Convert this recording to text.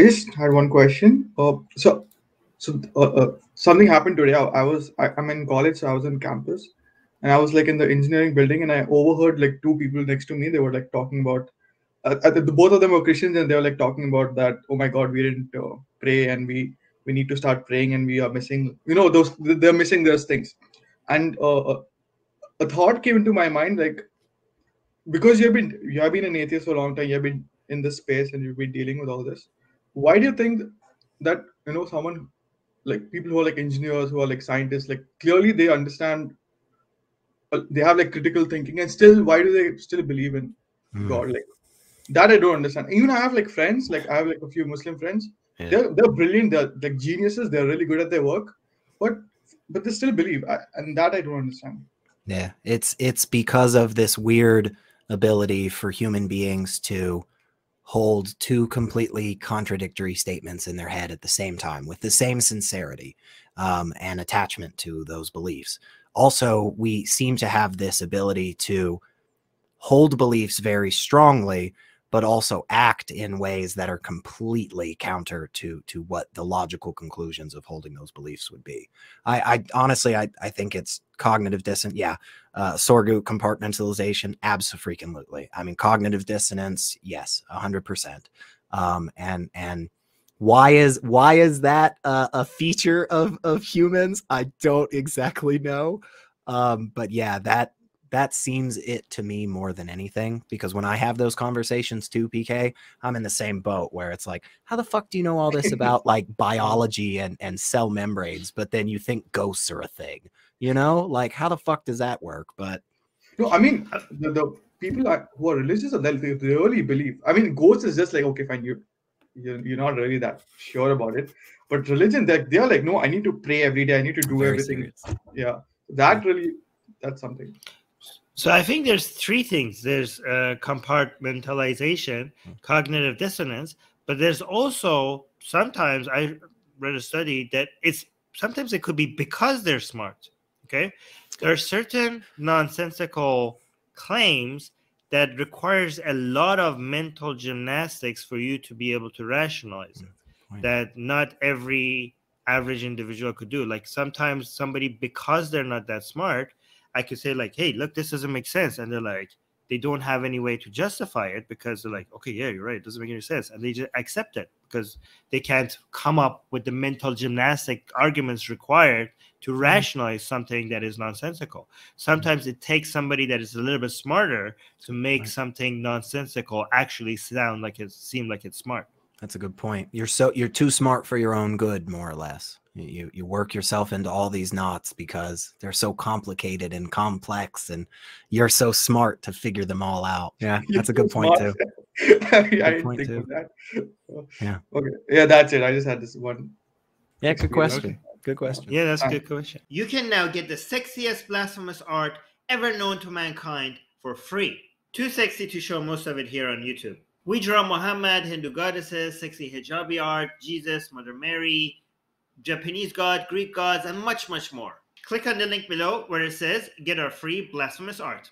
I just had one question. Something happened today. I'm in college, so I was on campus, and I was like in the engineering building, and I overheard like two people next to me. They were like talking about, both of them were Christians, and they were like talking about that. Oh my God, we didn't pray, and we need to start praying, and we are missing. You know, they're missing those things. And a thought came into my mind, like, because you have been an atheist for a long time, you have been in this space, and you've been dealing with all this. Why do you think that, you know, someone like people who are like engineers, who are like scientists, like clearly they understand, they have like critical thinking, and still, why do they still believe in God? Like that, I don't understand. Even I have like friends, like I have like a few Muslim friends. Yeah. They're brilliant. They're like geniuses. They're really good at their work, but they still believe, and that I don't understand. Yeah, it's because of this weird ability for human beings to hold two completely contradictory statements in their head at the same time with the same sincerity and attachment to those beliefs. Also, we seem to have this ability to hold beliefs very strongly, but also act in ways that are completely counter to what the logical conclusions of holding those beliefs would be. I honestly think it's cognitive dissonance. Yeah. Sorgu compartmentalization, abso-freaking-lutely. I mean, cognitive dissonance, yes, 100%. And why is that a feature of humans? I don't exactly know. But yeah, that seems it to me more than anything, because when I have those conversations too, PK, I'm in the same boat where it's like, how the fuck do you know all this about like biology and cell membranes, but then you think ghosts are a thing? You know, like how the fuck does that work? But no, I mean, the people who are religious, they really believe. I mean, ghosts is just like, okay, fine, you're not really that sure about it. But religion, they're like, no, I need to pray every day. I need to do everything. Serious. Yeah, that's something. So I think there's three things. There's compartmentalization, cognitive dissonance, but there's also sometimes I read a study that it's sometimes it could be because they're smart. Okay, there are certain nonsensical claims that requires a lot of mental gymnastics for you to be able to rationalize it, that not every average individual could do. Like sometimes somebody, because they're not that smart, I could say like, hey, look, this doesn't make sense. And they're like, they don't have any way to justify it because they're like, okay, yeah, you're right. It doesn't make any sense. And they just accept it because they can't come up with the mental gymnastic arguments required to rationalize something that is nonsensical. Sometimes it takes somebody that is a little bit smarter to make something nonsensical actually sound like it seem like it's smart. That's a good point. You're too smart for your own good, more or less. You work yourself into all these knots because they're so complicated and complex, and you're so smart to figure them all out. Yeah, that's a good point too. Yeah. Okay. Yeah, that's it. I just had this one. Yeah, good question. Good question. Yeah, that's a good question. You can now get the sexiest blasphemous art ever known to mankind for free. Too sexy to show most of it here on YouTube. We draw Muhammad, Hindu goddesses, sexy hijabi art, Jesus, Mother Mary, Japanese god, Greek gods, and much, much more. Click on the link below where it says, get our free blasphemous art.